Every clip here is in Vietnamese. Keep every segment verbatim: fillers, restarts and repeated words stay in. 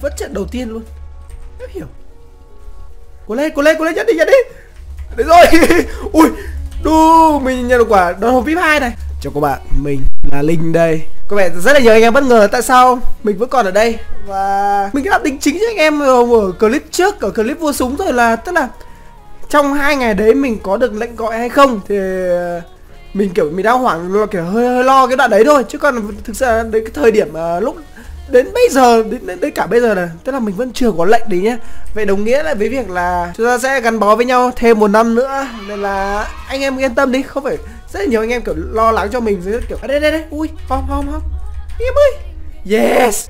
Vẫn trận đầu tiên luôn. Không hiểu. Cố lên, cố lên, cố lên, nhấn đi, nhấn đi. Đấy rồi. Ui, đu, mình nhận được quả đòn hộp vê i pê hai này. Chào các bạn, mình là Linh đây. Các bạn rất là nhiều anh em bất ngờ tại sao mình vẫn còn ở đây. Và mình đã đính chính với anh em ở clip trước, ở clip vua súng rồi, là tức là trong hai ngày đấy mình có được lệnh gọi hay không thì mình kiểu mình đã hoảng, kiểu hơi, hơi lo cái đoạn đấy thôi. Chứ còn thực ra đến cái thời điểm uh, lúc đến bây giờ, đến, đến, đến cả bây giờ này, tức là mình vẫn chưa có lệnh đấy nhá. Vậy đồng nghĩa là với việc là chúng ta sẽ gắn bó với nhau thêm một năm nữa. Nên là anh em yên tâm đi, không phải rất là nhiều anh em kiểu lo lắng cho mình kiểu à, đây đây đây, ui, không không không anh em ơi. Yes.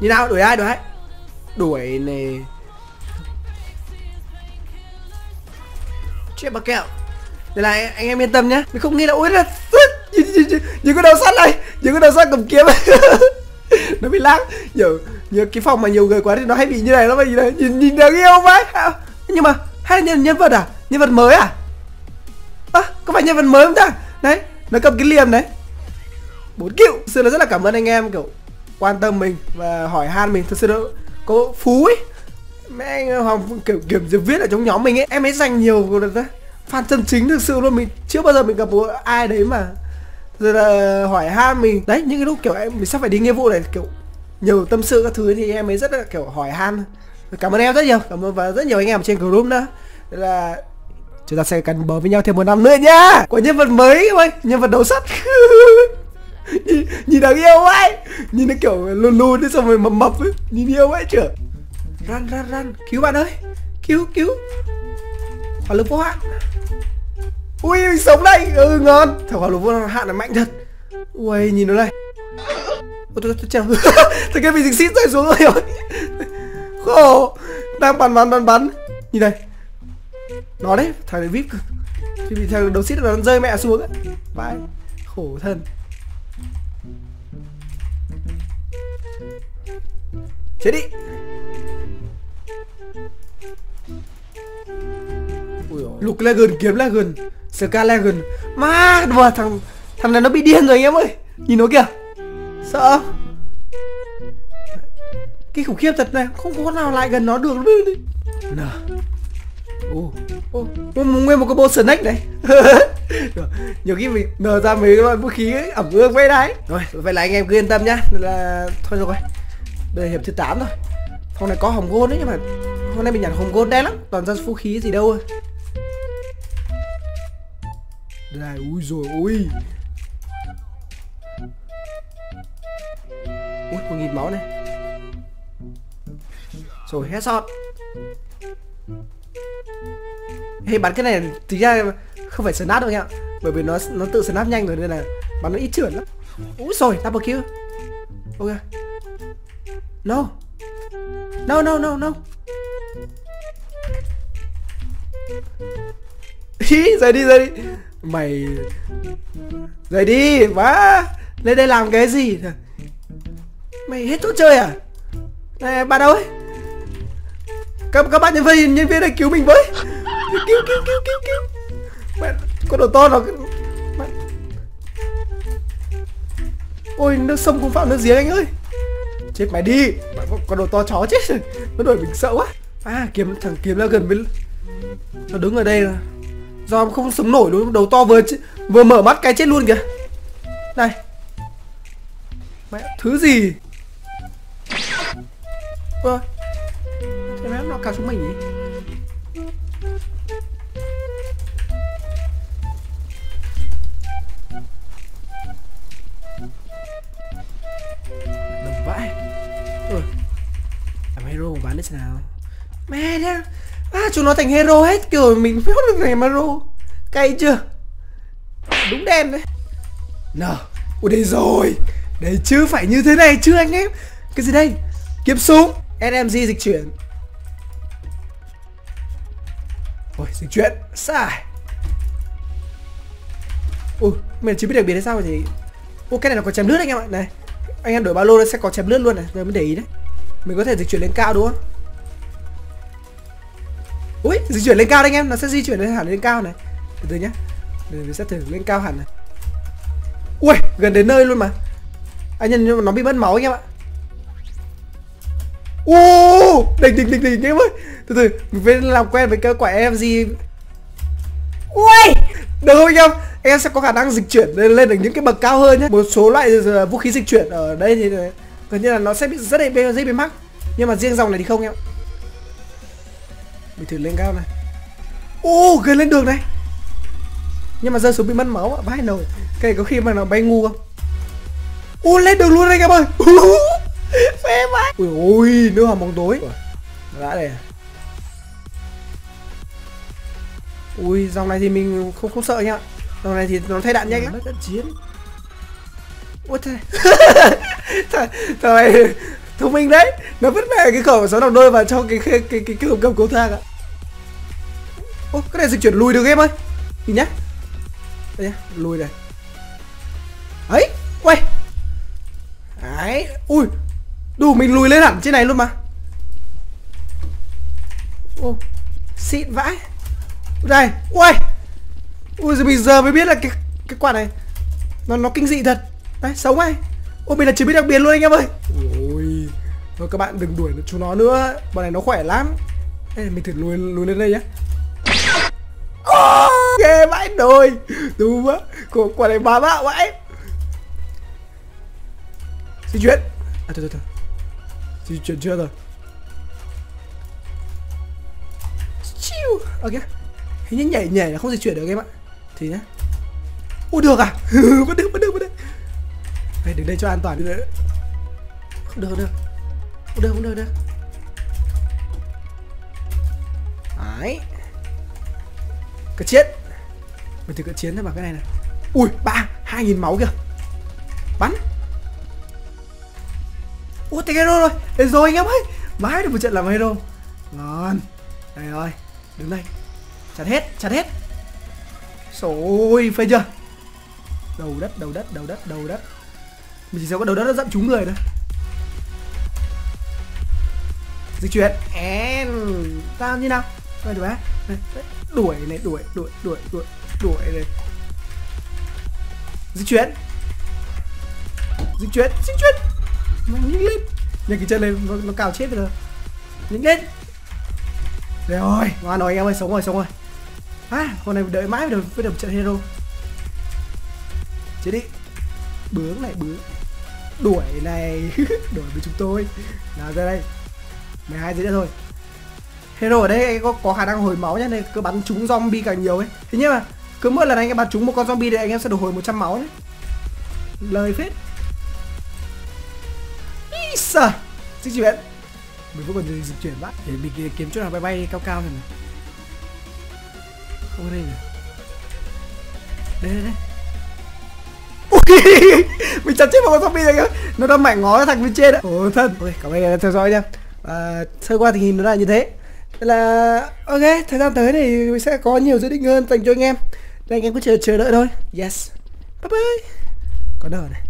Như nào, đuổi ai, đuổi ai? Đuổi này. Chuyện bà kẹo. Nên là anh em yên tâm nhá. Mình không nghĩ là ui là những cái đầu sắt này, những cái đầu sắt cầm kiếm nó bị lác. Nhiều, nhiều cái phòng mà nhiều người quá thì nó hay bị như này lắm. Như này, nhìn nhìn đáng yêu vậy. Nhưng mà hay là nhân, nhân vật à? Nhân vật mới à? À, có phải nhân vật mới không ta? Đấy, nó cầm cái liềm đấy. Bốn cựu. Thực sự là rất là cảm ơn anh em kiểu quan tâm mình và hỏi han mình. Thực sự nó có phú ấy. Mẹ anh Hồng kiểu kiểm duyệt viết ở trong nhóm mình ấy. Em ấy dành nhiều fan chân chính thực sự luôn. Mình chưa bao giờ mình gặp một ai đấy mà rồi là hỏi han mình. Đấy, những cái lúc kiểu em mình sắp phải đi nghĩa vụ này, kiểu nhiều tâm sự các thứ thì em ấy rất là kiểu hỏi han. Cảm ơn em rất nhiều. Cảm ơn và rất nhiều anh em trên group nữa. Đấy là chúng ta sẽ gắn bó với nhau thêm một năm nữa nhá. Có nhân vật mới ơi, nhân vật đấu sắt. nhìn, nhìn đáng yêu ấy. Nhìn nó kiểu lùn lùn đấy, xong rồi mập mập ấy. Nhìn yêu ấy chở. Run run run, cứu bạn ơi. Cứu cứu. Hỏa lực vô hạn. Ui, mình sống đây. Ừ, ngon. Thằng hỏa lực vô hạn là mạnh thật. Ui, nhìn nó đây. Ôi, tôi chờ. Thằng kia bị dịch xít rơi xuống rồi. Khổ. Đang bắn bắn bắn bắn. Nhìn này. Nó đấy, thằng này vip cực. Thì bị thằng đầu xít là nó rơi mẹ xuống ấy. Vãi, khổ thân. Chết đi. Ui dồi, lục Legion, kiếm Legion, Scar Legion. Má, đùa, thằng thằng này nó bị điên rồi anh em ơi. Nhìn nó kìa. Sợ. Cái khủng khiếp thật này, không có nào lại gần nó được nữa. Nào. Ô, ô, nguyên một cái bộ snack đấy. Nhiều khi mình nở ra mấy loại vũ khí ấy, ẩm ương với đấy. Rồi, vậy là anh em cứ yên tâm nhá. Là thôi rồi. Đây là hiệp thứ tám rồi. Hôm nay có hồng gold đấy, nhưng mà hôm nay mình nhặt hồng gold đen lắm, toàn ra vũ khí gì đâu. Đây này, ui rồi ui. Ui, một nghìn máu này. Rồi headshot. Hey, bắn cái này thực ra không phải snap đâu anh ạ. Bởi vì nó nó tự snap nhanh rồi nên là bắn nó ít chưởng lắm. Úi rồi, double kill. Ok. No. No no no no. Hí, rời đi rời đi. Mày rời đi, má. Lên đây làm cái gì? Mày hết chỗ chơi à? Này, bạn đâu ấy? Các các bạn nhân viên nhân viên này cứu mình với. Cứu cứu cứu cứu cứu. Mẹ, con đồ to nó. Mẹ. Ôi, nước sông cũng phạm nước giếng anh ơi. Chết mày đi. Mẹ, con đồ to chó chết rồi. Nó đuổi mình sợ quá. À, kiếm thằng kiếm ra gần bên. Nó đứng ở đây là do không sống nổi đúng không? Đầu to vừa vừa mở mắt cái chết luôn kìa. Này. Mẹ, thứ gì? Ơ. Thế mẹ nó cào xuống mình nhỉ? Nào mẹ nhá, à, chúng nó thành hero hết kiểu mình không được này mà ro cay chưa đúng đen đấy nào. Ui đây rồi đấy chứ, phải như thế này chứ anh em. Cái gì đây? Kiếm súng ét em giê dịch chuyển. Ôi dịch chuyển sai. Ui mình chỉ biết đặc biệt hay sao thì. Ui cái này nó có chém lướt anh em ạ. Này anh em đổi ba lô nó sẽ có chém lướt luôn này, rồi mới để ý đấy. Mình có thể dịch chuyển lên cao đúng không? Ui, di chuyển lên cao đấy anh em, nó sẽ di chuyển lên hẳn lên cao này. Từ từ nhá. Để mình sẽ thử lên cao hẳn này. Ui, gần đến nơi luôn mà. Anh à, nhân nó bị mất máu anh em ạ. Uuuu, đỉnh đỉnh đỉnh đỉnh em ơi. Từ từ, mình phải làm quen với cái quả ét em giê. Ui, được không anh em? Em sẽ có khả năng dịch chuyển lên được những cái bậc cao hơn nhé. Một số loại vũ khí dịch chuyển ở đây thì gần như là nó sẽ bị rất là dễ bị mắc. Nhưng mà riêng dòng này thì không em. Mình thử lên cao này. Uuuu, gần lên đường này. Nhưng mà rơi xuống bị mất máu ạ, vãi nồi. Cái này có khi mà nó bay ngu không? Uuuu, lên đường luôn anh em ơi. Phê vãi. Ui ôi, nước hầm bóng tối. Đã đây. Ui, dòng này thì mình không không sợ nhá. Dòng này thì nó thay đạn nhanh lắm. Nó đã chiến. Ôi trời. Trời ơi, thông minh đấy. Nó vứt về cái khẩu sáu đồng đôi vào trong cái cái cái cái hộp cầm cầu thang ạ. Ôi, cái này dịch chuyển lùi được em ơi. Nhìn nhá. Đây nhá, lùi này. Ấy, quay. Đấy, ui. Đủ mình lùi lên hẳn trên này luôn mà. Ô, xịn vãi. Đây, ui. Ui, giờ mình giờ mới biết là cái cái quả này nó nó kinh dị thật. Đấy, sống ai. Ôi, mình là chỉ biết đặc biệt luôn anh em ơi. Ui. Thôi các bạn đừng đuổi chúng nó nữa, bọn này nó khỏe lắm. Đây, mình thử lùi lùi lên đây nhá. Ô, ghê vãi đồi. Đúng quá. Quả này bá bạo vãi. Di chuyển. À thôi thôi thôi. Di chuyển chưa rồi. Chiu. Ok. Hình như nhảy nhảy là không di chuyển được em ạ. Thì nhá. Ui được à. Vẫn được vẫn được vẫn được. Đây đứng đây cho an toàn. Được được. Không được được. Không được không được được. Đấy. Cận chiến. Mình thử cận chiến thôi mà cái này này. Ui ba hai nghìn máu kìa. Bắn. Ủa tên hero rồi, đến rồi anh em ơi. Mãi được một trận làm hero. Ngon. Đây rồi, đứng đây. Chặt hết, chặt hết. Xôi, phê chưa. Đầu đất, đầu đất, đầu đất, đầu đất. Mình chỉ sợ có đầu đất nó dặm trúng người thôi. Dịch chuyển em. Tao như nào. Đuổi đuổi đuổi này, đuổi, đuổi, đuổi, đuổi, đuổi này. Dịch chuyển. Dịch chuyển, dịch chuyển. Nó nhích lên. Nhảy cái chân lên, nó, nó cào chết rồi. Nhích lên. Rồi ôi, ngoan rồi anh em ơi, sống rồi, sống rồi. À, con này đợi mãi mới được một trận hero. Chết đi. Bướng này, bướng. Đuổi này. Đuổi với chúng tôi. Nào ra đây. mười hai giây nữa thôi. Hero ở đây có, có khả năng hồi máu nhá, nên cứ bắn trúng zombie càng nhiều ấy. Thế nhưng mà cứ mỗi lần anh em bắn trúng một con zombie thì anh em sẽ được hồi một trăm máu đấy. Lời phết. Sờ, dịch chuyển. Mình vẫn còn dịch chuyển vãi. Để mình kiếm chỗ nào bay bay cao cao này này. Không có đây này. Đây đây đây. Ui, mình chặt chết vào con zombie này kìa. Nó đang mảnh ngó thằng bên trên ạ. Ôi thân. Ok, cảm ơn các bạn đã theo dõi nha. Và sơ qua tình hình nó là như thế. Nên là ok, thời gian tới thì mình sẽ có nhiều dự định hơn dành cho anh em. Nên anh em cứ chờ chờ đợi thôi. Yes. Bye bye. Có đỡ này.